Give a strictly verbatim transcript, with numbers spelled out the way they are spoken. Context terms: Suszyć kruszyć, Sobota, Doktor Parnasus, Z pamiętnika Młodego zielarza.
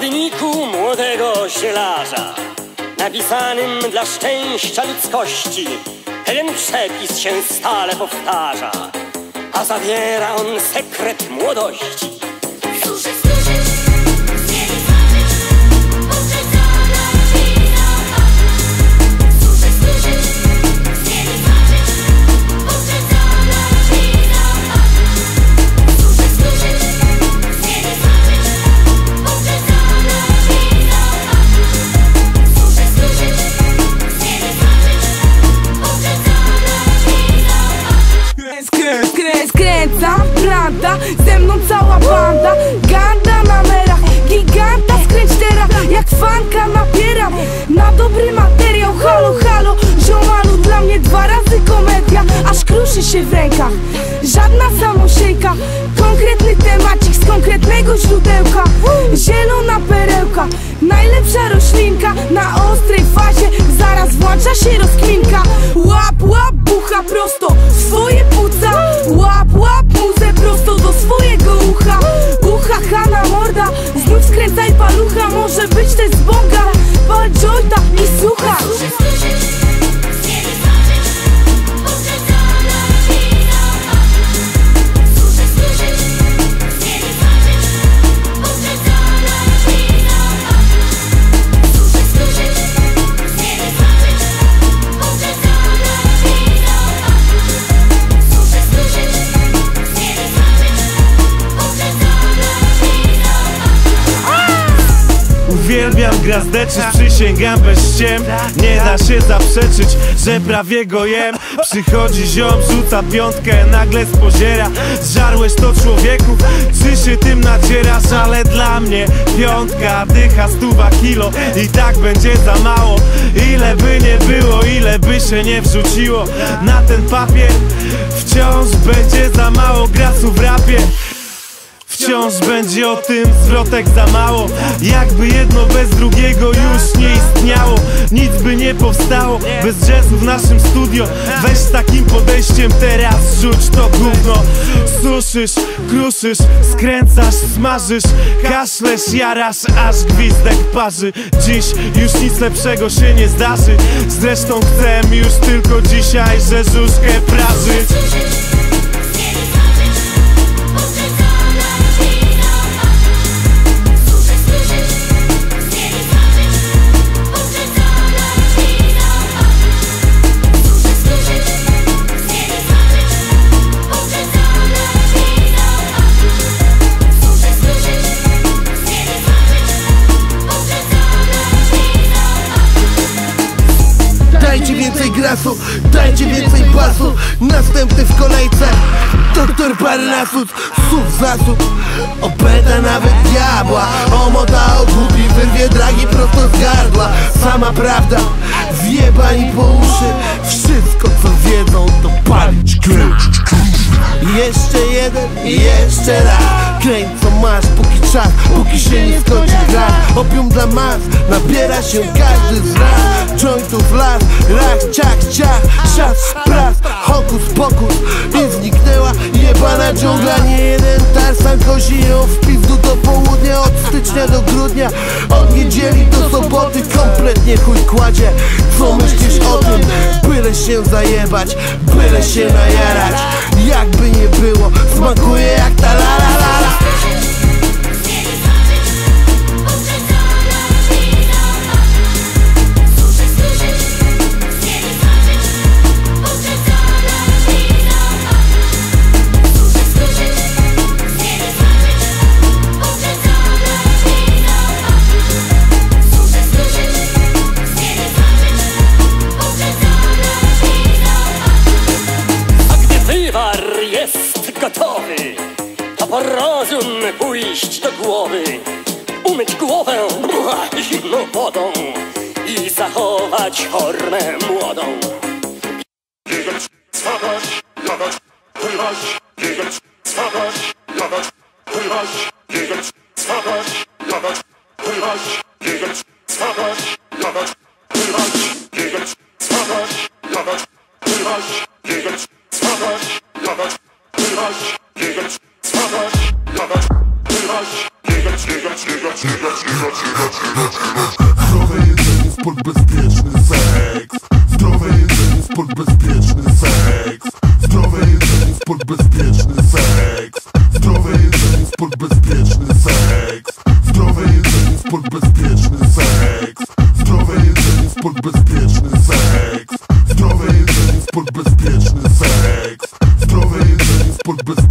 parniku młodego zielarza, napisanym dla szczęścia ludzkości, ten przepis się stale powtarza, a zawiera on sekret młodości. Suszyć, kruszyć, zmienić, zażyć, puszczę zalać i zauważyć. Suszyć, kruszyć, zmienić, zażyć, puszczę zalać i zauważyć. Suszyć, kruszyć, zmienić, zażyć, puszczę zalać i zauważyć. Suszyć, kruszyć, zmienić, zażyć, puszczę zalać i zauważyć. Kręć, kręć, kręć, kręcam, prawda, ze mną cała banda. Ganda na merach, giganta skręć teraz, jak fanka napieram na dobry materiał. Halo, halo, ziomalu, dla mnie dwa razy komedia, aż kruszy się w rękach, żadna samosiejka. Konkretny temacik z konkretnego źródełka, zielona perełka, najlepsza roślinka, na ostrej fazie zaraz włącza się rozkminka. Łap, łap, bucha prosto w swoje płuca, łap, łap, muzę prosto do swojego ucha. Ucha, Hana, morda, znów skręcaj palucha, może być też z Boga, pal jointa i słucha. Uwielbiam gwiazdeczyć, przysięgam bez ściem. Nie da się zaprzeczyć, że prawie go jem. Przychodzi ziom, rzuca piątkę, nagle spoziera. Zżarłeś to, człowieku, czy się tym nadzierasz? Ale dla mnie piątka, dycha, stuwa, kilo i tak będzie za mało. Ile by nie było, ile by się nie wrzuciło na ten papier, wciąż będzie za mało grasu w rapie. Wciąż będzie o tym zwrotek za mało, jakby jedno bez drugiego już nie istniało. Nic by nie powstało bez jazzu w naszym studio. Weź z takim podejściem teraz rzuć to gówno. Suszysz, kruszysz, skręcasz, smażysz, kaszlesz, jarasz, aż gwizdek parzy. Dziś już nic lepszego się nie zdarzy, zresztą chcę już tylko dzisiaj rzeżuszkę prażyć. Dajcie więcej basu, następny w kolejce Doktor Parnasus, słów zasób. Opęta nawet diabła, omota ogłupi, wyrwie dragi prosto z gardła. Sama prawda, zjebani po uszy, wszystko co wiedzą to palić, kręcić, kruszyć. Jeszcze jeden i jeszcze raz, kręć co masz póki czas, póki się nie skończy gra. Opium dla mas, nabiera się każdy z nas. Jointów las, rak, ciach, ciach, szas, pras, hokus, pokus i zniknęła jebana dżungla. Nie jeden tarsan kozi ją w pizdu do południa, od stycznia do grudnia, od niedzieli do soboty. Kompletnie chuj kładzie, co myślisz o tym? Byle się zajebać, byle się najarać, jakby nie było, smakuje jak ta la la la la. Po rozum pójść do głowy, umyć głowę zimną wodą i zachować formę młodą. Biegać, spadać, latać, pływać. Biegać, spadać, latać, pływać. Biegać, spadać, latać, pływać. Biegać, spadać, latać, pływać. Biegać, spadać, latać, pływać. Biegać, spadać, latać, pływać. Biegać, spadać, latać, pływać. Biegać, biegać, biegać, Zdrowe jedzenie w podbezpieczny seks. Zdrowe jedzenie w podbezpieczny seks. Zdrowe jedzenie w podbezpieczny seks. Zdrowe jedzenie w podbezpieczny seks. Zdrowe jedzenie w podbezpieczny seks. Zdrowe jedzenie w podbezpieczny seks. Zdrowe jedzenie w podbezpieczny seks. Zdrowe jedzenie w podbezpieczny seks.